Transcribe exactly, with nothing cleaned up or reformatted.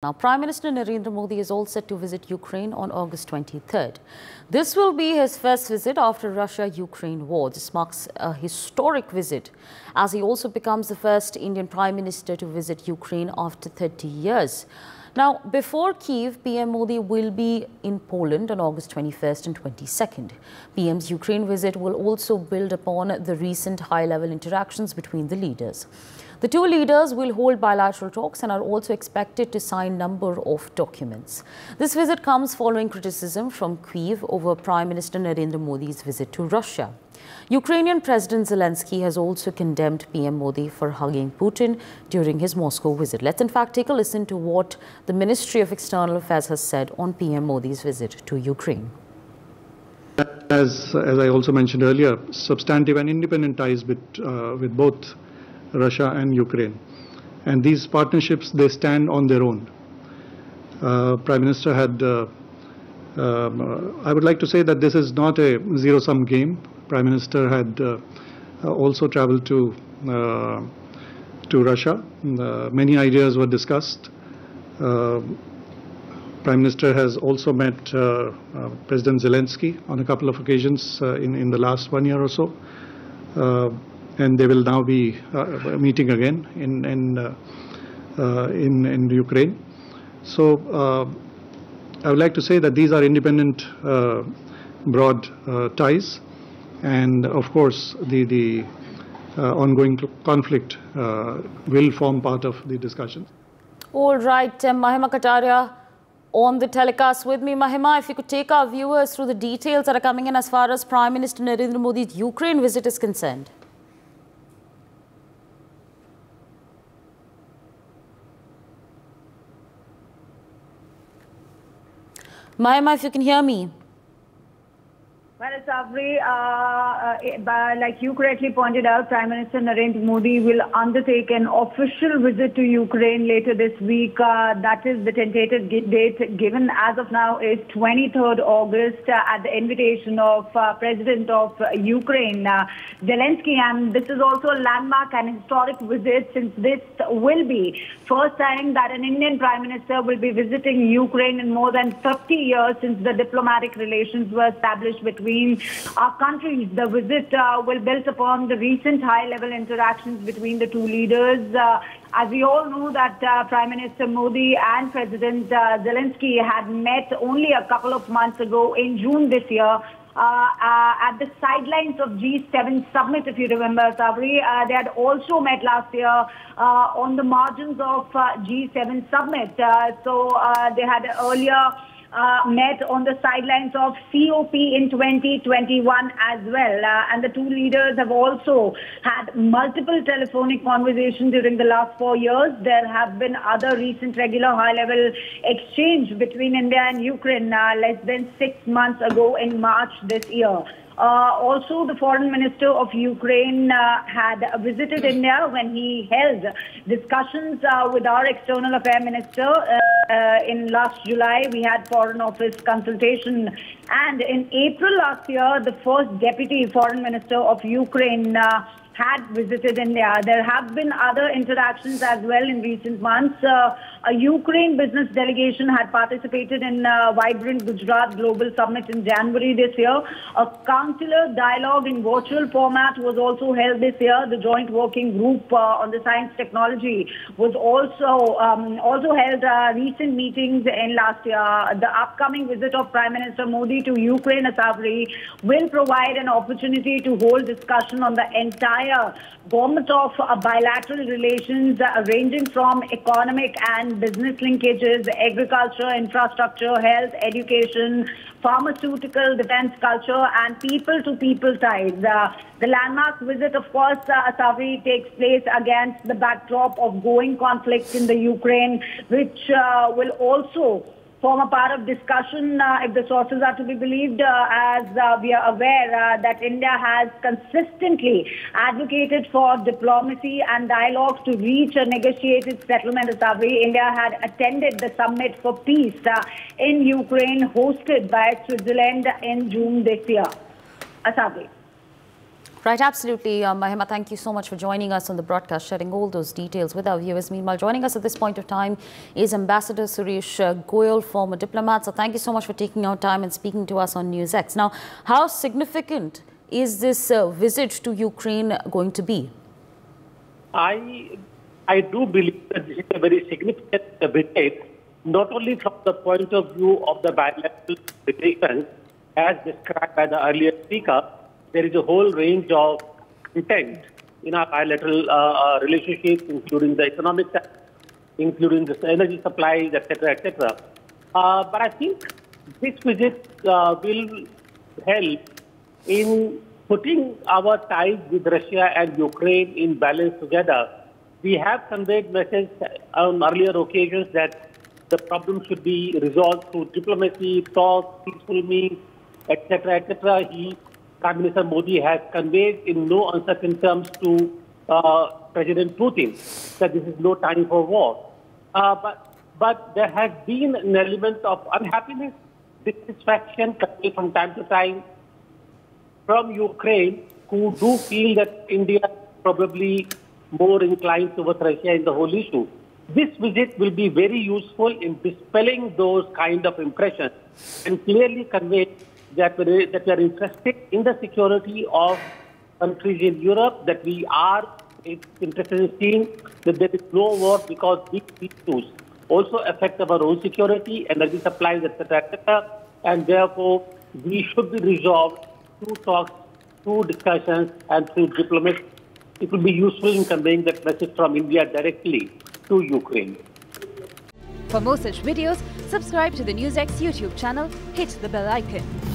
Now, Prime Minister Narendra Modi is all set to visit Ukraine on August twenty-third. This will be his first visit after Russia-Ukraine war. This marks a historic visit as he also becomes the first Indian Prime Minister to visit Ukraine after thirty years. Now, before Kyiv, P M Modi will be in Poland on August twenty-first and twenty-second. P M's Ukraine visit will also build upon the recent high-level interactions between the leaders. The two leaders will hold bilateral talks and are also expected to sign a number of documents. This visit comes following criticism from Kyiv over Prime Minister Narendra Modi's visit to Russia. Ukrainian President Zelensky has also condemned P M Modi for hugging Putin during his Moscow visit. Let's in fact take a listen to what the Ministry of External Affairs has said on P M Modi's visit to Ukraine. As, as I also mentioned earlier, substantive and independent ties with, uh, with both Russia and Ukraine, and these partnerships, they stand on their own. Uh, Prime Minister had, uh, um, I would like to say that this is not a zero-sum game. Prime Minister had uh, also traveled to uh, to Russia. Uh, many ideas were discussed. Uh, Prime Minister has also met uh, uh, President Zelensky on a couple of occasions uh, in in the last one year or so. Uh, and they will now be uh, meeting again in in, uh, uh, in in Ukraine. So uh, I would like to say that these are independent, uh, broad uh, ties, and of course the the uh, ongoing conflict uh, will form part of the discussions. All right, um, Mahima Kataria on the telecast with me. Mahima, if you could take our viewers through the details that are coming in as far as Prime Minister Narendra Modi's Ukraine visit is concerned. Mahima, if you can hear me. Well, it's Avri, uh, uh, like you correctly pointed out, Prime Minister Narendra Modi will undertake an official visit to Ukraine later this week. Uh, that is the tentative date given as of now is twenty-third August uh, at the invitation of uh, President of uh, Ukraine, uh, Zelensky. And this is also a landmark and historic visit, since this will be first time that an Indian Prime Minister will be visiting Ukraine in more than thirty years since the diplomatic relations were established between our countries. The visit uh, will build upon the recent high-level interactions between the two leaders. Uh, as we all know that uh, Prime Minister Modi and President uh, Zelensky had met only a couple of months ago in June this year. Uh, uh, at the sidelines of G seven summit, if you remember, Sabri, uh, they had also met last year uh, on the margins of uh, G seven summit. Uh, so uh, they had earlier Uh, met on the sidelines of COP in twenty twenty-one as well. Uh, and the two leaders have also had multiple telephonic conversations during the last four years. There have been other recent regular high-level exchange between India and Ukraine uh, less than six months ago in March this year. Uh, also, the foreign minister of Ukraine uh, had visited India when he held discussions uh, with our external affairs minister. Uh, uh, in last July, we had foreign office consultation. And in April last year, the first deputy foreign minister of Ukraine uh, had visited India. There have been other interactions as well in recent months. Uh, a Ukraine business delegation had participated in a vibrant Gujarat Global Summit in January this year. A counselor dialogue in virtual format was also held this year. The joint working group uh, on the science technology was also um, also held uh, recent meetings in last year. The upcoming visit of Prime Minister Modi to Ukraine, Asabri, will provide an opportunity to hold discussion on the entire gamut of uh, bilateral relations uh, ranging from economic and business linkages, agriculture, infrastructure, health, education, pharmaceutical, defense, culture, and people-to-people ties. Uh, the landmark visit, of course, uh, Asavri, takes place against the backdrop of going conflict in the Ukraine, which uh, will also form a part of discussion, uh, if the sources are to be believed, uh, as uh, we are aware uh, that India has consistently advocated for diplomacy and dialogue to reach a negotiated settlement. India had attended the Summit for Peace uh, in Ukraine hosted by Switzerland in June this year. Asabri. Right, absolutely. Um, Mahima, thank you so much for joining us on the broadcast, sharing all those details with our viewers. Meanwhile, joining us at this point of time is Ambassador Suresh Goyal, former diplomat. So thank you so much for taking your time and speaking to us on NewsX. Now, how significant is this uh, visit to Ukraine going to be? I, I do believe that this is a very significant visit, not only from the point of view of the bilateral relations, as described by the earlier speaker. There is a whole range of content in our bilateral uh, relationships, including the economic sector, including the energy supplies, et cetera, et cetera. Uh, but I think this visit uh, will help in putting our ties with Russia and Ukraine in balance together. We have conveyed messages on earlier occasions that the problem should be resolved through diplomacy, talks, peaceful means, et cetera, et cetera. He Prime Minister Modi has conveyed in no uncertain terms to uh, President Putin that this is no time for war. Uh, but, but there has been an element of unhappiness, dissatisfaction coming from time to time from Ukraine, who do feel that India is probably more inclined towards Russia in the whole issue. This visit will be very useful in dispelling those kind of impressions and clearly convey that we are interested in the security of countries in Europe, that we are interested in seeing that there is no war, because these issues also affect our own security, energy supplies, et cetera, et cetera. And therefore, we should be resolved through talks, through discussions, and through diplomacy. It will be useful in conveying that message from India directly to Ukraine. For more such videos, subscribe to the NewsX YouTube channel, hit the bell icon.